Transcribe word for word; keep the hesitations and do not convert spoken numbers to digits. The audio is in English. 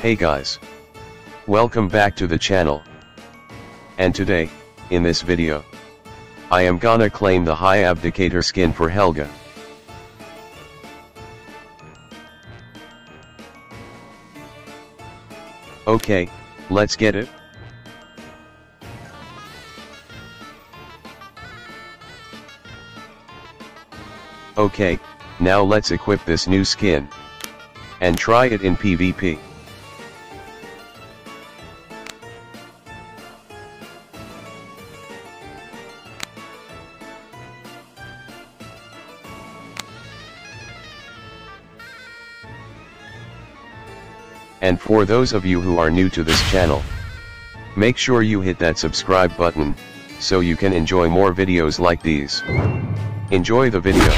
Hey guys, welcome back to the channel. And today, in this video, I am gonna claim the High Abdicator skin for Helga. Okay, let's get it. Okay, now let's equip this new skin and try it in PvP. And for those of you who are new to this channel, make sure you hit that subscribe button, so you can enjoy more videos like these. Enjoy the video.